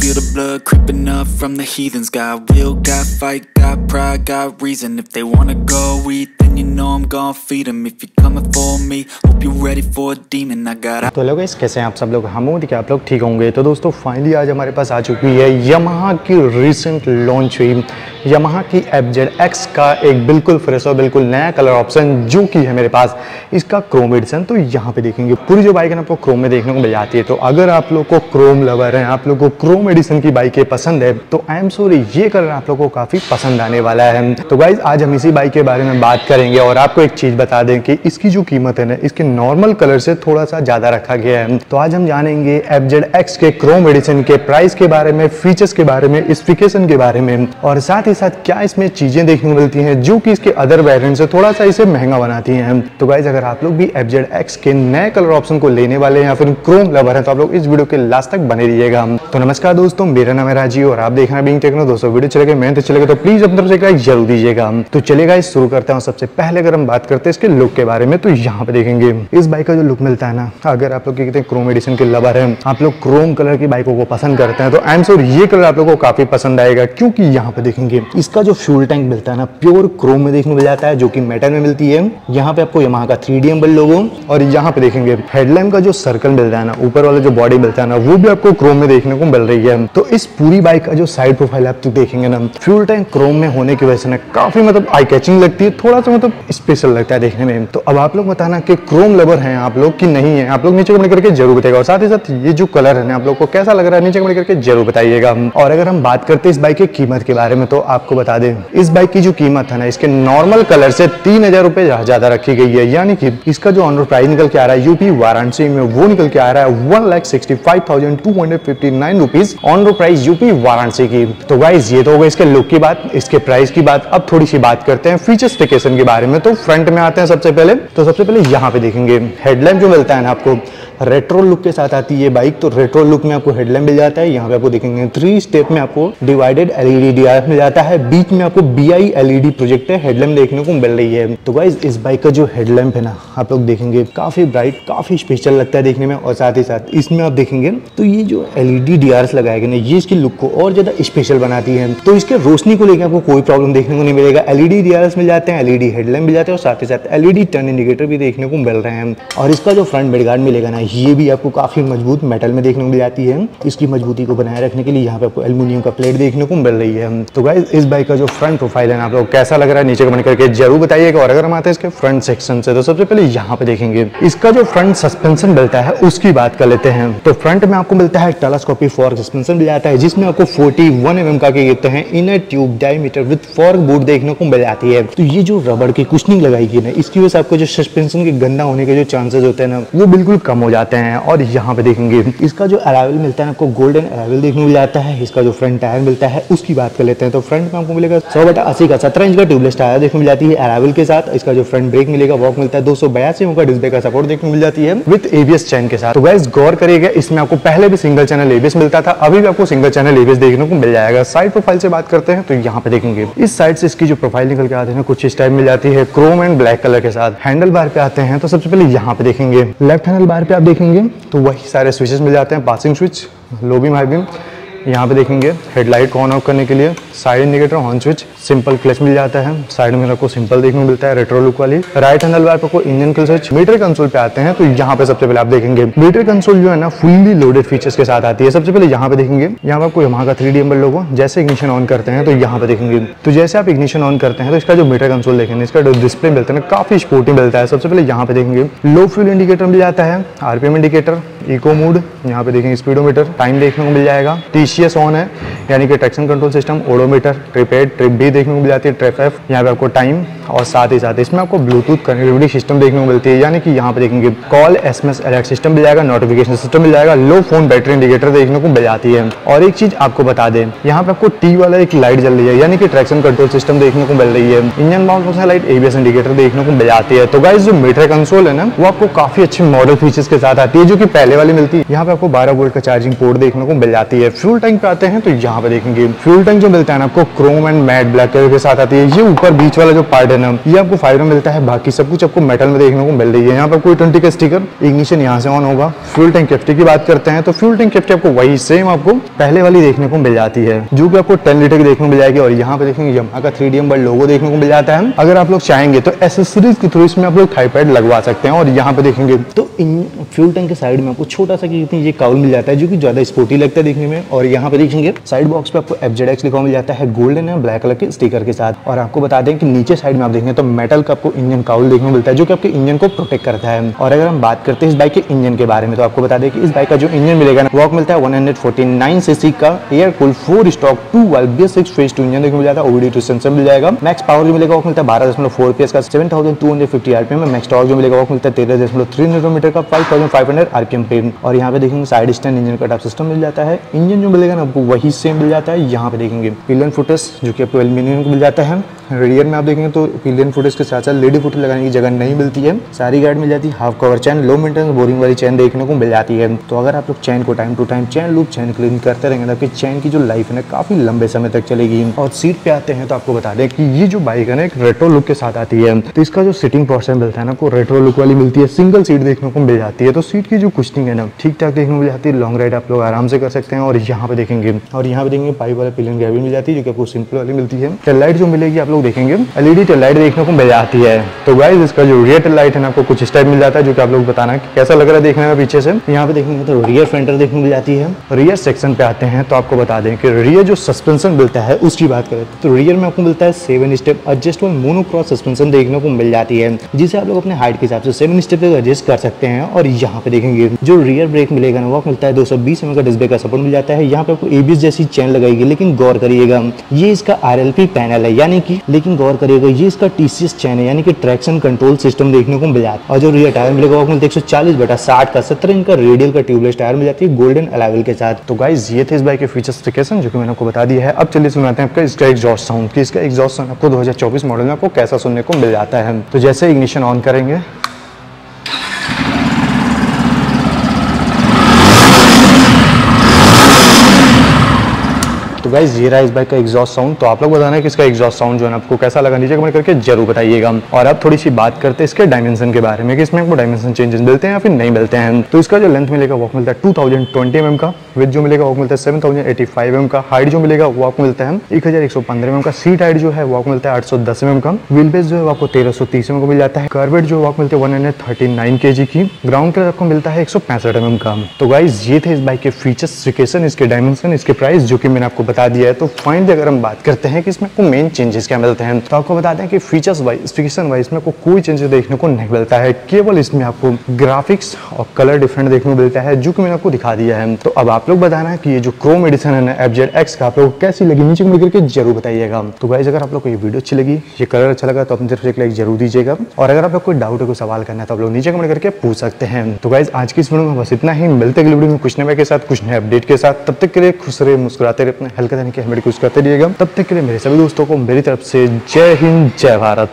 feel the blood creeping up from the heathens. Got will, got fight, got pride, got reason. If they wanna go eat, then you know I'm gonna feed them. If you're coming for me, hope you're ready for a demon. I got. तो लोग कैसे हैं आप सब लोग, हम उम्मीद कि आप लोग ठीक होंगे। तो दोस्तों फाइनली आज हमारे पास आ चुकी है Yamaha की रिसेंट लॉन्च हुई Yamaha की FZX का एक बिल्कुल फ्रेश और बिल्कुल नया कलर ऑप्शन जो कि है मेरे पास इसका क्रोम एडिशन। तो यहाँ पे देखेंगे पूरी जो बाइक है ना आपको क्रोम में देखने को मिल जाती है। तो अगर आप लोग को क्रोम लवर है, आप लोग को क्रोम एडिशन की बाइकें पसंद है तो आई एम श्योर ये कलर आप लोग को काफी पसंद आने वाला है। तो गाइज आज हम इसी बाइक के बारे में बात करेंगे और आपको एक चीज बता दें कि इसकी जो कीमत है ना इसके नॉर्मल कलर से थोड़ा सा ज्यादा रखा गया है। तो आज हम जानेंगे FZX के क्रोम एडिशन के प्राइस के बारे में, फीचर्स के बारे में, स्पेसिफिकेशन के बारे में और साथ ही साथ क्या इसमें चीजें देखने को मिलती हैं जो कि इसके अदर वेरिएंट से थोड़ा सा इसे महंगा बनाती हैं। तो गाइज अगर आप लोग भी FZX के नए कलर ऑप्शन को लेने वाले हैं या फिर क्रोम लवर हैं तो आप लोग इस वीडियो के लास्ट तक बने रहिएगा। तो नमस्कार दोस्तों, मेरा नाम है राजीव और आप देख रहे हैं बीइंग। दोस्तों वीडियो चले गए मैं तो चले गए तो प्लीज अपनी तरफ से एक लाइक जरूर दीजिएगा। तो चलेगा इस शुरू करते हैं। सबसे पहले अगर हम बात करते हैं इसके लुक के बारे में तो यहाँ पे देखेंगे इस बाइक का जो लुक मिलता है ना, अगर आप लोग कहते हैं क्रोम एडिशन के लवर है, आप लोग क्रोम कलर की बाइकों को पसंद करते हैं तो आई एम श्योर ये कलर आप लोगों को काफी पसंद आएगा क्योंकि यहाँ पे देखेंगे इसका जो फ्यूल टैंक मिलता है ना प्योर क्रोम में देखने को मिल जाता है जो कि मेटल में मिलती है। यहाँ पे आपको Yamaha का 3D एम्बल लोगो और यहाँ पे देखेंगे हेडलैम्प का जो सर्कल मिलता है ना, ऊपर वाला जो बॉडी मिलता है ना वो भी आपको क्रोम में देखने को मिल रही है। तो इस पूरी बाइक का जो साइड प्रोफाइल आप देखेंगे ना फ्यूल टैंक क्रोम में होने की वजह से ना काफी मतलब आई कैचिंग लगती है, थोड़ा सा मतलब स्पेशल लगता है देखने में। तो अब आप लोग बताना कि क्रोम लवर हैं आप लोग कि नहीं है, आप लोग नीचे कमेंट करके जरूर बताइएगा और साथ ही साथ ये जो कलर है ना आप लोग को कैसा लग रहा है नीचे कमेंट करके जरूर बताइएगा। और अगर हम बात करते हैं इस बाइक की कीमत के बारे में तो आपको बता दें इस बाइक की जो कीमत है ना इसके नॉर्मल कलर से 3000 रुपए ज्यादा रखी गई है, यानी कि इसका जो ऑन रोड प्राइस निकल के आ रहा है यूपी वाराणसी में वो निकल के आ रहा है 1,65,259 rupees on road price UP Varanasi की। तो गाइज ये तो होगा इसके लुक की बात, इसके प्राइस की बात। अब थोड़ी सी बात करते हैं फीचर्सफिकेशन के बारे में। तो फ्रंट में आते हैं सबसे पहले। तो सबसे पहले यहाँ पे देखेंगे हेडलैम्प जो मिलता है ना आपको रेट्रो लुक के साथ आती है बाइक, तो रेट्रो लुक में आपको हेडलैम्प मिल जाता है। यहाँ पे आपको देखेंगे 3 स्टेप में आपको डिवाइडेड LED DRF मिल जाता है, बीच में आपको BI LED प्रोजेक्टर हेडलैम्प देखने को मिल रही है। तो गाइज इस बाइक का जो हेडलैम्प है ना आप लोग देखेंगे काफी ब्राइट काफी स्पेशल लगता है देखने में और साथ ही साथ इसमें आप देखेंगे तो ये जो LED DRF लगाए गए ना ये इसकी लुक को और ज्यादा स्पेशल बनाती है। तो इसके रोशनी को लेकर आपको कोई प्रॉब्लम देखने को नहीं मिलेगा, LED DRF मिल जाते हैं, LED हेडलैम्प मिल जाते हैं और साथ ही साथ LED टर्न इंडिकेटर भी देखने को मिल रहे हैं। और इसका जो फ्रंट बेडगार्ड मिलेगा ना ये भी आपको काफी मजबूत मेटल में देखने को मिल जाती है। इसकी मजबूती को बनाए रखने के लिए यहाँ पे आपको एल्युमिनियम का प्लेट देखने को मिल रही है। तो गाइज इस बाइक का जो फ्रंट प्रोफाइल है ना आप लोग कैसा लग रहा है नीचे कमेंट करके जरूर बताइएगा। और अगर हम आते हैं इसके फ्रंट सेक्शन से तो सबसे पहले यहाँ पे देखेंगे इसका जो फ्रंट सस्पेंशन मिलता है उसकी बात कर लेते हैं। तो फ्रंट में आपको मिलता है टेलेस्कोपी फोर्क सस्पेंशन मिल जाता है जिसमें आपको 41 mm का कहते हैं inner tube diameter with fork boot देखने को मिल जाती है। तो ये जो रबड़ की कुशनिंग लगाई गई ना इसकी वजह से आपको जो सस्पेंशन के गंदा होने के जो चांसेस होते हैं ना वो बिल्कुल कम हो जाते हैं। और यहाँ पे देखेंगे इसका जो अराइवल मिलता है आपको गोल्डन अराइवल देखने को मिल जाता है। इसका जो फ्रंट टायर मिलता है उसकी बात कर लेते हैं। तो फ्रंट में आपको मिलेगा 100/80 का 17 इंच का ट्यूबलेस टायर देखने को मिल जाती है अराइवल के साथ। इसका जो फ्रंट ब्रेक मिलेगा वॉक मिलता है 282 mm का डिस्क ब्रेक का सपोर्ट देखने को मिल जाती है विद ABS चैन के साथ। तो गाइस गौर करिएगा इसमें आपको पहले भी सिंगल चैनल ABS मिलता था, अभी भी आपको सिंगल चैनल ABS देखने को मिल जाएगा। साइड प्रोफाइल से बात करते हैं तो यहाँ पे देखेंगे इस साइड से इसकी जो प्रोफाइल निकल के आते हैं कुछ इस टाइप मिल जाती है क्रोम एंड ब्लैक कलर के साथ। हैंडल बार पे आते हैं तो सबसे पहले यहाँ पे देखेंगे लेफ्ट हैंडल बार पे आप देखेंगे तो वही सारे स्विचेस मिल जाते हैं, passing switch, low beam, high beam. यहाँ पे देखेंगे हेडलाइट ऑन ऑफ करने के लिए side indicator, horn switch, simple clutch मिल जाता है, साइड में आपको सिंपल देखने को मिलता है रेट्रो लुक वाली। राइट हैंडल बार पर आपको engine clutch switch. Meter console पे आते हैं तो यहाँ पे सबसे पहले आप देखेंगे मीटर कंसोल जो है ना फुल्ली लोडेड फीचर्स के साथ आती है। सबसे पहले यहाँ पे देखेंगे यहाँ पे आपको Yamaha का 3D एम्बल लोगो। जैसे इग्निशन ऑन करते हैं तो यहाँ पे देखेंगे तो जैसे आप इग्निशन ऑन करते हैं तो इसका जो मीटर कंसोल देखेंगे इसका जो डिस्प्ले मिलता है ना काफी स्पोर्टिंग मिलता है। सबसे पहले यहाँ पे देखेंगे लो फ्यूल इंडिकेटर मिल जाता है, RPM इंडिकेटर, इको मोड, यहाँ पे देखेंगे स्पीडोमीटर, टाइम देखने को मिल जाएगा, TCS ऑन है यानी कि traction control system, odometer, trip A, trip B देखने को मिल जाती है, ट्रिप F, यहाँ पे आपको टाइम और साथ ही साथ इसमें आपको ब्लूटूथ कनेक्टिविटी सिस्टम देखने को मिलती है यानी कि यहाँ पे देखेंगे कॉल, SMS अलर्ट सिस्टम मिल जाएगा, नोटिफिकेशन सिस्टम मिल जाएगा, लो फोन बैटरी इंडिकेटर देखने को मिल जाती है। और एक चीज आपको बता दें यहाँ पे आपको T वाला एक लाइट जल रही है यानी कि ट्रैक्शन कंट्रोल सिस्टम देखने को मिल रही है, engine bound light, ABS indicator देखने को मिल जाती है। तो गाइस जो मीटर कंसोल है ना वो आपको काफी अच्छे मॉडल फीचर्स के साथ आती है जो कि पहले वाली मिलती है। यहाँ पे आपको 12 वोल्ट का चार्जिंग पोर्ट देखने को मिल जाती है। फ्यूल टैंक पे आते हैं तो यहाँ पे देखेंगे फ्यूल टैंक जो मिलता है ना आपको chrome and matte black colour के साथ आती है। ये ऊपर बीच वाला जो पार्ट है वेनम, ये आपको फाइबर मिलता है। बाकी सब कुछ आपको मेटल में देखने को मिल रही है। यहाँ पर कोई 20 का स्टिकर, इग्निशन यहाँ से ऑन होगा। फ्यूल टैंक कैपेसिटी की बात करते हैं तो फ्यूल टैंक कैपेसिटी आपको वही सेम आपको पहले वाली देखने को मिल जाती है, जो कि आपको 10 लीटर की देखने को मिल जाएगी। और यहाँ पे देखेंगे यमाहा का 3DM बड़ा लोगो देखने को मिल जाता है। अगर आप लोग चाहेंगे तो एसेसरीज के थ्रू इसमें आप लोग थाई पैड लगवा सकते हैं। और यहाँ पे देखेंगे तो इन फ्यूल टैंक के साइड में आपको छोटा सा ये काउल मिल जाता है, जो कि ज्यादा स्पोर्टी लगता है देखने में। और यहाँ पे देखेंगे साइड बॉक्स पे आपको FZX लिखा मिल जाता है गोल्डन एंड ब्लैक कलर के स्टिकर के साथ। और आपको बता दें कि नीचे साइड में आप देखेंगे तो मेटल का आपको इंजन काउल देखने को मिलता है, जो कि आपके इंजन को प्रोटेक्ट करता है। और अगर हम बात करते हैं इस बाइक के इंजन के बारे में तो आपको बता दें कि इस बाइक का जो इंजन मिलेगा ना, वो आपको मिलता है 149 सीसी का air cooled 4 stock 2 valve V6 phase 2 engine देखने को मिल जाता है। OBD2 सेंसर मिल जाएगा। मैक्स पावर जो मिलेगा वो मिलता है 12.4 PS का 7250 RPM में। मैक्स टॉर्क जो मिलेगा वो मिलता है 13.3 Nm का 5500 RPM पे। और यहाँ पे देखेंगे साइड स्टैंड इंजन का टॉप सिस्टम मिल जाता है। इंजन जो मिलेगा ना आपको वही सेम मिल जाता है। यहाँ पे देखेंगे पिलियन फुटस जो कि आपको एल्यूमिनियम को मिल जाता है। रेडियर में आप देखेंगे तो पिलियन फुटस के साथ साथ लेडी फुट लगाने की जगह नहीं मिलती है, सारी गाइड मिल जाती है। Half cover chain, low maintenance boring वाली चैन देखने को मिल जाती है। तो अगर आप लोग चैन को time to time chain lube chain clean करते रहेंगे तो आपकी चैन की जो लाइफ है ना काफी लंबे समय तक चलेगी। और सीट पे आते हैं तो आपको बता दें कि ये जो बाइक है ना एक रेट्रो लुक के साथ आती है, तो इसका जो सिटिंग पोर्शन मिलता है ना आपको रेट्रो लुक वाली मिलती है। सिंगल सीट देखने को मिल जाती है, तो सीट की जो कुशनिंग है ना ठीक ठाक देखने को मिल जाती है। लॉन्ग राइड आप लोग आराम से कर सकते हैं। और यहाँ पे देखेंगे पाइप वाला पिलियन ग्रेविल मिल जाती है, जो कि आपको सिंपल वाली मिलती है। टेल लाइट जो मिलेगी आप लोग देखेंगे LED टेल लाइट देखने को मिल जाती है। तो गाइस इसका जो रियर टेल लाइट है ना आपको कुछ इस टाइप मिल जाता है, जो कि आप लोग बताना कि कैसा लग रहा है देखने में पीछे से। यहाँ पे देखेंगे तो रियर फेंडर देखने को मिल जाती है। रियर सेक्शन पे आते हैं तो आपको बता दें कि रियर जो सस्पेंशन मिलता है उसकी बात करें तो रियर में आपको मिलता है 7 स्टेप एडजस्टेबल मोनोक्रॉस सस्पेंशन देखने को मिल जाती है, जिसे आप लोग अपने हाइट के हिसाब से 7 स्टेप तक एडजस्ट कर सकते हैं। और यहाँ पे देखेंगे जो रियर ब्रेक मिलेगा ना वो मिलता है 220 mm का डिस्क ब्रेक का सपोर्ट मिल जाता है। यहाँ पे आपको ABS जैसी चैन लगाएगी, लेकिन गौर करिएगा ये इसका RLP पैनल है, यानी कि लेकिन गौर करिएगा ये इसका TCS चैन है, यानी कि ट्रैक्शन कंट्रोल सिस्टम देखने को मिल जाता है। और जो रियर टायर मिलेगा वो मिलता है 140/60 का 17 इंच का रेडियल का ट्यूबलेस टायर मिल जाती है गोल्डन अलॉय के साथ। तो गाइस ये थे इस बाइक के फीचर्स जो कि मैंने आपको बता दिया है। अब चलिए सुनाते हैं आपका इसका एग्जॉस्ट साउंड कि इसका एग्जॉस्ट साउंड आपको 2024 मॉडल में आपको कैसा सुनने को मिल जाता है। तो जैसे इग्निशन ऑन करेंगे गाइस ये रहा इस बाइक का एग्जॉस्ट साउंड। तो आप लोग बताना है कि इसका एग्जॉस्ट साउंड जो है आपको कैसा लगा, नीचे कमेंट करके जरूर बताइएगा। और अब थोड़ी सी बात करते हैं इसके डायमेंशन के बारे में कि इसमें आपको डायमेंशन चेंजेस मिलते हैं या फिर नहीं मिलते हैं। तो इसका जो लेंथ मिलेगा वो मिलता है 2020 mm का, विथ जो मिलेगा वो मिलता है 7085 mm का, हाइट जो मिलेगा वो आपको मिलता है 1115 mm का, सीट हाइट जो है वो आपको मिलता है 810 mm का, व्हील बेस जो है आपको 1330 mm को मिल जाता है, कर्वेट जो है आपको मिलता है 139 kg की, ग्राउंड क्लियर आपको मिलता है 165 mm का। तो गाइस ये थे इस बाइक के फीचर्स, स्पेसिफिकेशन, इसके डायमेंशन, इसके प्राइस जो कि मैंने आपको दिया है। तो फाइनली अगर हम बात करते हैं कि इसमें आपको मेन चेंजेस क्या मिलते हैं तो आपको बता दें कि फीचर्स वाइज स्पेसिफिकेशन वाइज में आपको कोई चेंजेस देखने को नहीं मिलता है, केवल इसमें आपको ग्राफिक्स और कलर डिफरेंट देखने को मिलता है, जो कि मैंने आपको दिखा दिया है। तो अब आप लोग बताना है कि ये जो क्रोम एडिशन है ना FZX का आप लोग कैसी लगी, नीचे में करके जरूर बताइएगा। तो गाइस अगर आप लोग को ये वीडियो अच्छी लगी, ये कलर अच्छा लगा तो अपनी तरफ से एक लाइक जरूर दीजिएगा। और अगर आप लोग कोई डाउट है, कोई सवाल करना है तो आप लोग नीचे कमेंट करके पूछ सकते हैं। तो गाइस आज की इस वीडियो में बस इतना ही, मिलते अगली वीडियो में कुछ नए के साथ, कुछ नए अपडेट के साथ। तब तक के लिए खुश रहे, मुस्कुराते रहे, अपने हेल्प करने की हमें कुछ करते रहिएगा। तब तक के लिए मेरे सभी दोस्तों को मेरी तरफ से जय हिंद, जय भारत।